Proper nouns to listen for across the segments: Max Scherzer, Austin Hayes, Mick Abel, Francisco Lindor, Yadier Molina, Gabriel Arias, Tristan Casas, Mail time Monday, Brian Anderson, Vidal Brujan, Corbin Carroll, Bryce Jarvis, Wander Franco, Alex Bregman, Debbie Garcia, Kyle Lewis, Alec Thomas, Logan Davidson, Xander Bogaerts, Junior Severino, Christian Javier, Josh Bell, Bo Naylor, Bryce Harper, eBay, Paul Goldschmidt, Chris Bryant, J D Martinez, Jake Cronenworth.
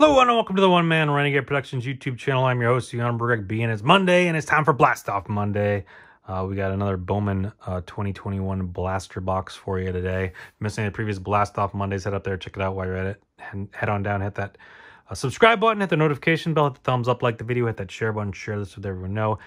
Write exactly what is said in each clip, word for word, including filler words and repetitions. Hello and welcome to the One Man Renegade Productions YouTube channel. I'm your host, Ewan Burreg B, and it's Monday, and it's time for Blast Off Monday. Uh, we got another Bowman uh, twenty twenty-one blaster box for you today. Missing the previous Blast Off Mondays, head up there, check it out while you're at it. Head, head on down, hit that uh, subscribe button, hit the notification bell, hit the thumbs up, like the video, hit that share button, share this with everyone you know.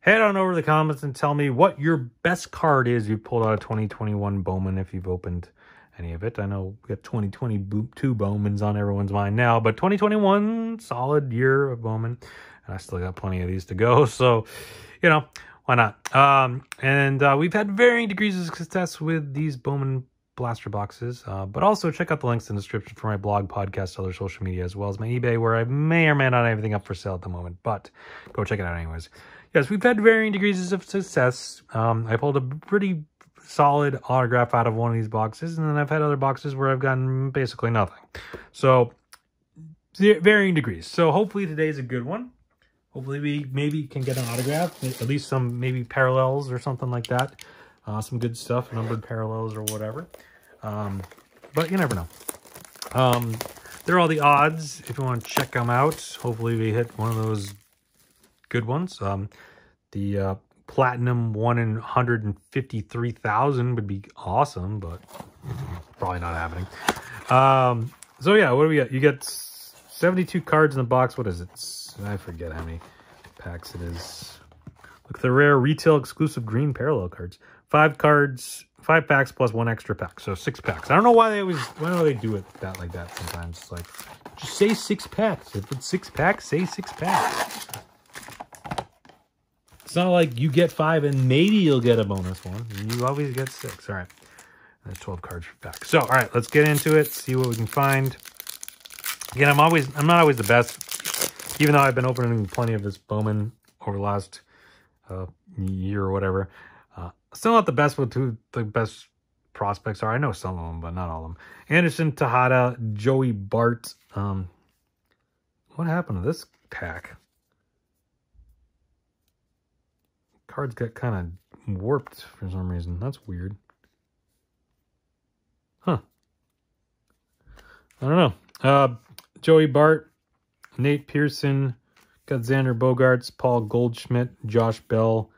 Head on over to the comments and tell me what your best card is you pulled out of twenty twenty-one Bowman if you've opened any of it. I know we got twenty twenty-two Bowmans on everyone's mind now, but twenty twenty-one, solid year of Bowman. And I still got plenty of these to go, so, you know, why not? Um, and uh, we've had varying degrees of success with these Bowman blaster boxes, uh, but also check out the links in the description for my blog, podcast, other social media, as well as my eBay, where I may or may not have anything up for sale at the moment, but go check it out anyways. Yes, we've had varying degrees of success. Um, I pulled a pretty solid autograph out of one of these boxes, and then I've had other boxes where I've gotten basically nothing. So, varying degrees. So hopefully today's a good one. Hopefully we maybe can get an autograph, at least some maybe parallels or something like that. Uh, some good stuff, numbered parallels or whatever. Um, but you never know. Um, there are all the odds if you want to check them out. Hopefully we hit one of those good ones. Um, the uh, platinum one in one hundred fifty-three thousand would be awesome, but probably not happening. Um, so yeah, what do we got? You got seventy-two cards in the box. What is it? I forget how many packs it is. Look, the rare retail exclusive green parallel cards. Five cards, five packs plus one extra pack, so six packs. I don't know why they always, why do they do it that like that sometimes? It's like, just say six packs. If it's six packs, say six packs. It's not like you get five and maybe you'll get a bonus one. You always get six. All right, there's twelve cards for packs. So, all right, let's get into it. See what we can find. Again, I'm always, I'm not always the best, even though I've been opening plenty of this Bowman over the last uh, year or whatever. Uh, still not the best with who the best prospects are. I know some of them, but not all of them. Anderson, Tejada, Joey Bart. Um, what happened to this pack? Cards got kind of warped for some reason. That's weird. Huh. I don't know. Uh, Joey Bart, Nate Pearson, got Xander Bogaerts, Paul Goldschmidt, Josh Bell,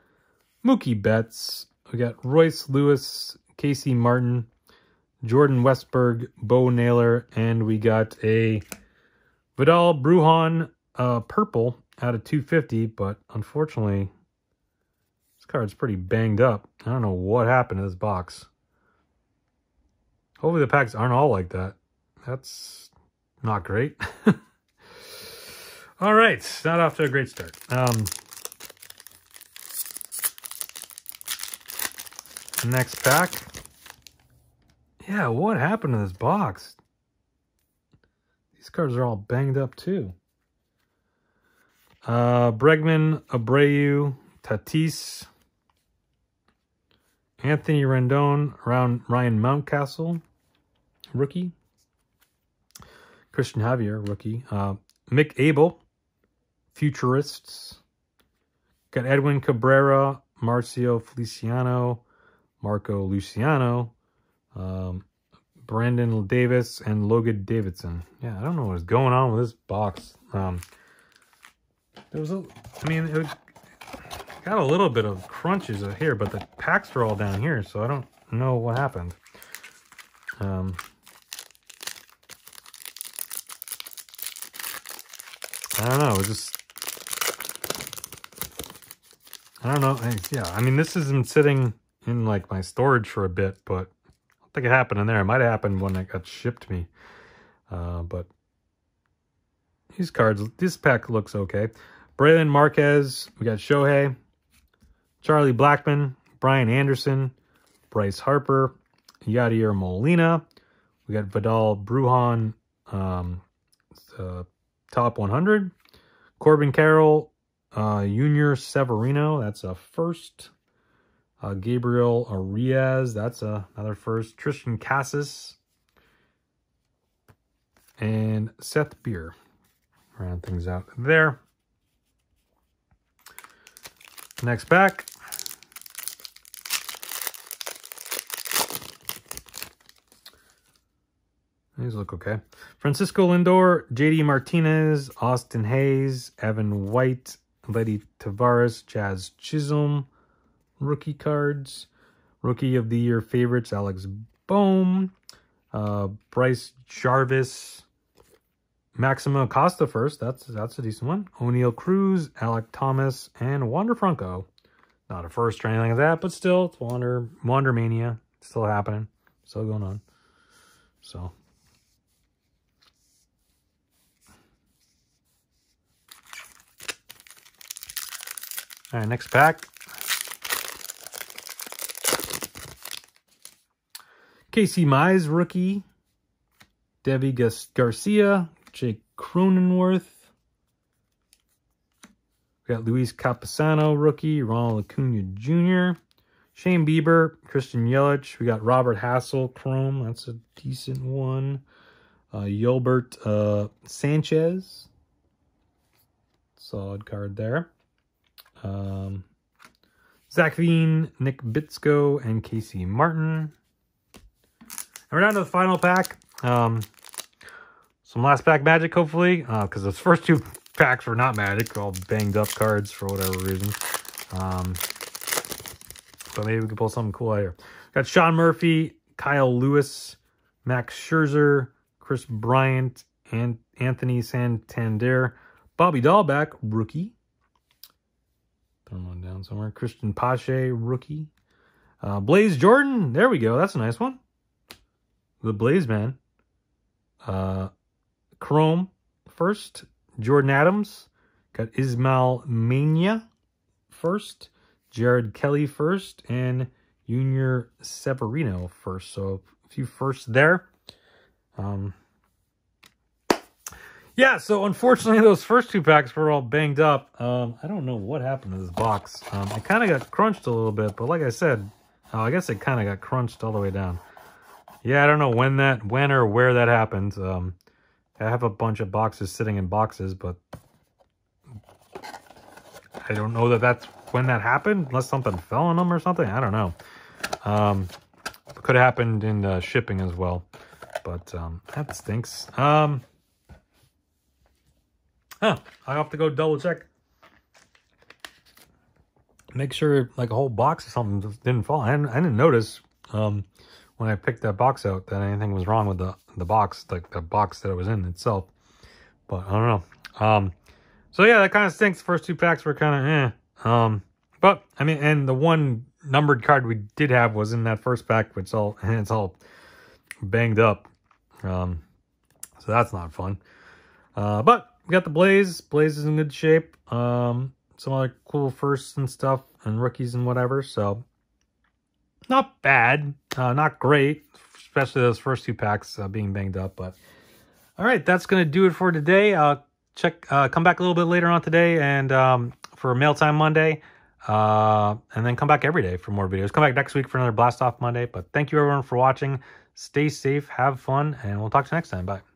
Mookie Betts. We got Royce Lewis, Casey Martin, Jordan Westberg, Bo Naylor, and we got a Vidal Brujan uh, purple out of two fifty, but unfortunately, this card's pretty banged up. I don't know what happened to this box. Hopefully the packs aren't all like that. That's not great. All right, not off to a great start. Um, next pack. Yeah, what happened to this box? These cards are all banged up too. Uh, Bregman, Abreu, Tatis, Anthony Rendon, Ryan Mountcastle, rookie. Christian Javier, rookie. Uh, Mick Abel, futurists. Got Edwin Cabrera, Marcio Feliciano, Marco Luciano, um, Brandon Davis, and Logan Davidson. Yeah, I don't know what's going on with this box. Um, there was a, I mean, it was, got a little bit of crunches out here, but the packs are all down here, so I don't know what happened. Um, I don't know. It just, I don't know. I, yeah, I mean, this has been sitting in like my storage for a bit, but I don't think it happened in there. It might have happened when it got shipped to me. Uh, but these cards, this pack looks okay. Braylon Marquez. We got Shohei. Charlie Blackmon, Brian Anderson, Bryce Harper, Yadier Molina. We got Vidal Brujan, um, uh, top one hundred. Corbin Carroll, uh, Junior Severino, that's a first. Uh, Gabriel Arias, that's a, another first. Tristan Casas, and Seth Beer. Round things out there. Next pack. These look okay. Francisco Lindor, J D Martinez, Austin Hayes, Evan White, Letty Tavares, Jazz Chisholm. Rookie cards. Rookie of the Year favorites, Alex Bohm. Uh, Bryce Jarvis. Maximo Acosta first. That's that's a decent one. O'Neal Cruz, Alec Thomas, and Wander Franco. Not a first or anything like that, but still, it's Wander, Wander Mania. It's still happening. Still going on. So... all right, next pack. Casey Mize, rookie. Debbie Garcia. Jake Cronenworth. We got Luis Campesano, rookie. Ronald Acuna Junior Shane Bieber. Christian Yelich. We got Robert Hassel, chrome. That's a decent one. Uh, Yolbert uh, Sanchez. Solid card there. Um, Zach Veen, Nick Bitsko, and Casey Martin. And we're down to the final pack. Um, some last pack magic, hopefully, because uh, those first two packs were not magic, all banged up cards for whatever reason. Um, so maybe we can pull something cool out here. Got Sean Murphy, Kyle Lewis, Max Scherzer, Chris Bryant, and Anthony Santander, Bobby Dahlbeck, rookie. One down somewhere. Christian Pache, rookie. Uh, Blaze Jordan. There we go. That's a nice one. The Blaze Man. Uh, Chrome first. Jordan Adams. Got Ismael Mania first. Jared Kelly first. And Junior Severino first. So a few firsts there. Um, Yeah, so unfortunately, those first two packs were all banged up. Um, I don't know what happened to this box. Um, it kind of got crunched a little bit, but like I said, oh, I guess it kind of got crunched all the way down. Yeah, I don't know when that, when or where that happened. Um, I have a bunch of boxes sitting in boxes, but I don't know that that's when that happened, unless something fell on them or something. I don't know. Um, it could have happened in uh, shipping as well, but um, that stinks. Um... Huh, I have to go double check. Make sure like a whole box or something didn't fall. I didn't, I didn't notice um, when I picked that box out that anything was wrong with the, the box, like the box that it was in itself. But I don't know. Um, so yeah, that kind of stinks. The first two packs were kind of eh. Um, but I mean, and the one numbered card we did have was in that first pack, which all and it's all banged up. Um, so that's not fun. Uh, but. We got the Blaze. Blaze is in good shape. Um, some other cool firsts and stuff and rookies and whatever. So, not bad. Uh, not great. Especially those first two packs uh, being banged up. But, all right. That's going to do it for today. Uh, check. Uh, come back a little bit later on today and um, for Mail Time Monday. Uh, and then come back every day for more videos. Come back next week for another Blast Off Monday. But thank you everyone for watching. Stay safe. Have fun. And we'll talk to you next time. Bye.